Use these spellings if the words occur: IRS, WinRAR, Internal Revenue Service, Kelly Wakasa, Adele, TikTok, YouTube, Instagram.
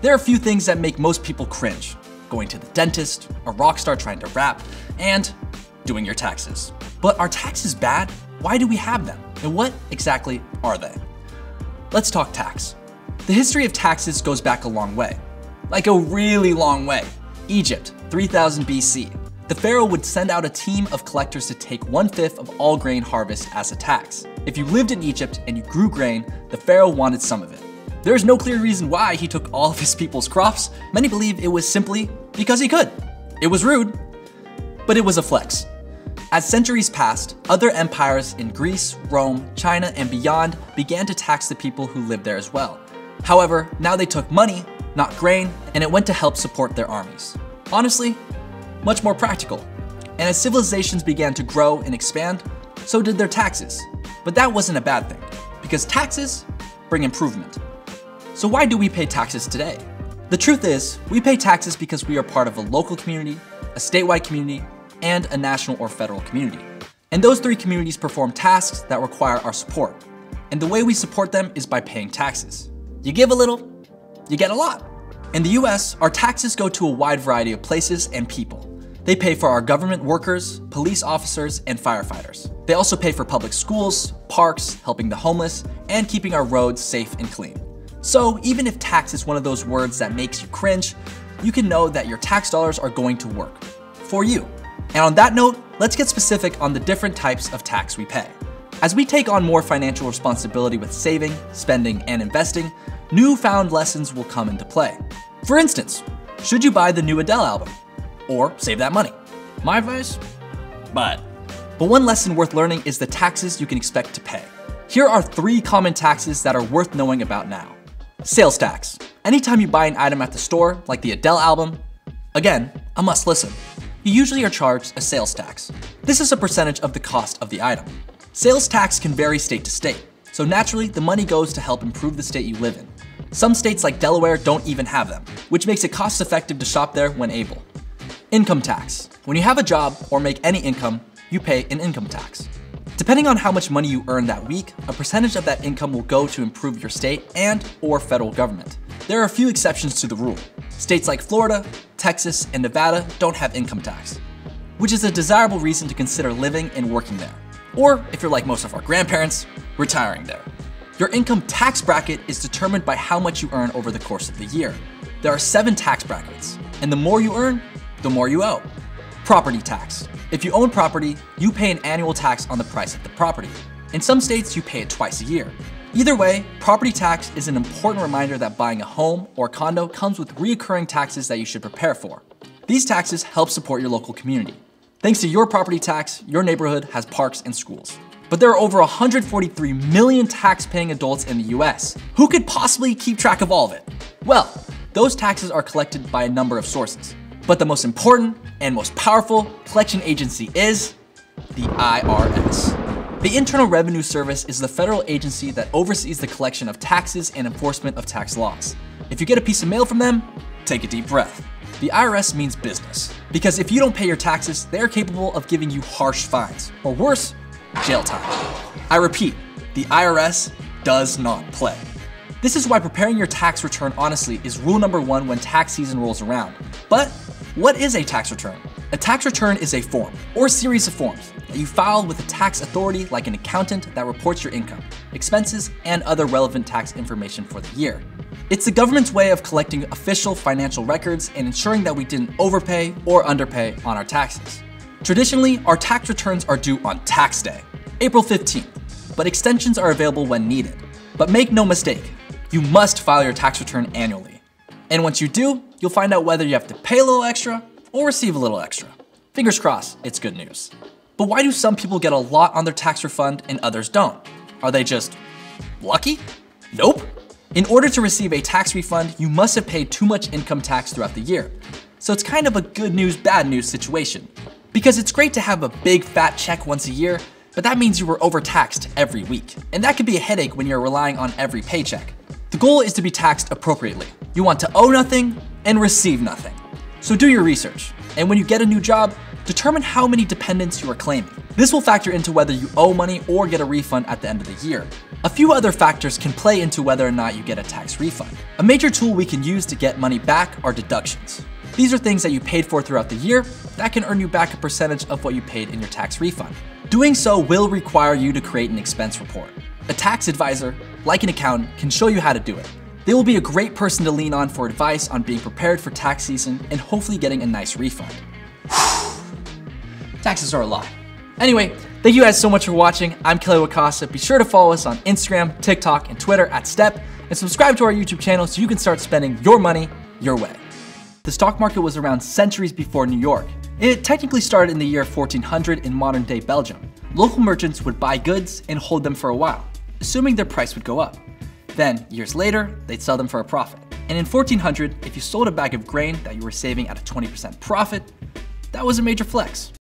There are a few things that make most people cringe: going to the dentist, a rock star trying to rap, and doing your taxes. But are taxes bad? Why do we have them? And what exactly are they? Let's talk tax. The history of taxes goes back a long way. Like a really long way. Egypt, 3000 BC. The pharaoh would send out a team of collectors to take 1/5 of all grain harvest as a tax. If you lived in Egypt and you grew grain, the pharaoh wanted some of it. There's no clear reason why he took all of his people's crops. Many believe it was simply because he could. It was rude, but it was a flex. As centuries passed, other empires in Greece, Rome, China, and beyond began to tax the people who lived there as well. However, now they took money, not grain, and it went to help support their armies. Honestly, much more practical. And as civilizations began to grow and expand, so did their taxes. But that wasn't a bad thing, because taxes bring improvement. So why do we pay taxes today? The truth is, we pay taxes because we are part of a local community, a statewide community, and a national or federal community. And those three communities perform tasks that require our support. And the way we support them is by paying taxes. You give a little, you get a lot. In the US, our taxes go to a wide variety of places and people. They pay for our government workers, police officers, and firefighters. They also pay for public schools, parks, helping the homeless, and keeping our roads safe and clean. So even if tax is one of those words that makes you cringe, you can know that your tax dollars are going to work for you. And on that note, let's get specific on the different types of tax we pay. As we take on more financial responsibility with saving, spending, and investing, newfound lessons will come into play. For instance, should you buy the new Adele album? Or save that money? My advice? Buy it. But one lesson worth learning is the taxes you can expect to pay. Here are 3 common taxes that are worth knowing about now. Sales tax. Anytime you buy an item at the store, like the Adele album, again, a must listen, you usually are charged a sales tax. This is a percentage of the cost of the item. Sales tax can vary state to state, so naturally the money goes to help improve the state you live in. Some states like Delaware don't even have them, which makes it cost effective to shop there when able. Income tax. When you have a job or make any income, you pay an income tax. Depending on how much money you earn that week, a percentage of that income will go to improve your state and/or federal government. There are a few exceptions to the rule. States like Florida, Texas, and Nevada don't have income tax, which is a desirable reason to consider living and working there. Or if you're like most of our grandparents, retiring there. Your income tax bracket is determined by how much you earn over the course of the year. There are 7 tax brackets, and the more you earn, the more you owe. Property tax. If you own property, you pay an annual tax on the price of the property. In some states, you pay it twice a year. Either way, property tax is an important reminder that buying a home or condo comes with recurring taxes that you should prepare for. These taxes help support your local community. Thanks to your property tax, your neighborhood has parks and schools. But there are over 143 million tax-paying adults in the US. Who could possibly keep track of all of it? Well, those taxes are collected by a number of sources. But the most important and most powerful collection agency is the IRS. The Internal Revenue Service is the federal agency that oversees the collection of taxes and enforcement of tax laws. If you get a piece of mail from them, take a deep breath. The IRS means business, because if you don't pay your taxes, they are capable of giving you harsh fines, or worse, jail time. I repeat, the IRS does not play. This is why preparing your tax return honestly is rule number 1 when tax season rolls around. But what is a tax return? A tax return is a form, or series of forms, that you file with a tax authority like an accountant that reports your income, expenses, and other relevant tax information for the year. It's the government's way of collecting official financial records and ensuring that we didn't overpay or underpay on our taxes. Traditionally, our tax returns are due on tax day, April 15th, but extensions are available when needed. But make no mistake, you must file your tax return annually. And once you do, you'll find out whether you have to pay a little extra or receive a little extra. Fingers crossed, it's good news. But why do some people get a lot on their tax refund and others don't? Are they just lucky? Nope. In order to receive a tax refund, you must have paid too much income tax throughout the year. So it's kind of a good news, bad news situation. Because it's great to have a big fat check once a year, but that means you were overtaxed every week. And that could be a headache when you're relying on every paycheck. The goal is to be taxed appropriately. You want to owe nothing and receive nothing. So do your research. And when you get a new job, determine how many dependents you are claiming. This will factor into whether you owe money or get a refund at the end of the year. A few other factors can play into whether or not you get a tax refund. A major tool we can use to get money back are deductions. These are things that you paid for throughout the year that can earn you back a percentage of what you paid in your tax refund. Doing so will require you to create an expense report. A tax advisor, like an accountant, can show you how to do it. They will be a great person to lean on for advice on being prepared for tax season and hopefully getting a nice refund. Taxes are a lot. Anyway, thank you guys so much for watching. I'm Kelly Wakasa. Be sure to follow us on Instagram, TikTok, and Twitter @Step, and subscribe to our YouTube channel so you can start spending your money your way. The stock market was around centuries before New York. It technically started in the year 1400 in modern-day Belgium. Local merchants would buy goods and hold them for a while, assuming their price would go up. Then, years later, they'd sell them for a profit. And in 1400, if you sold a bag of grain that you were saving at a 20% profit, that was a major flex.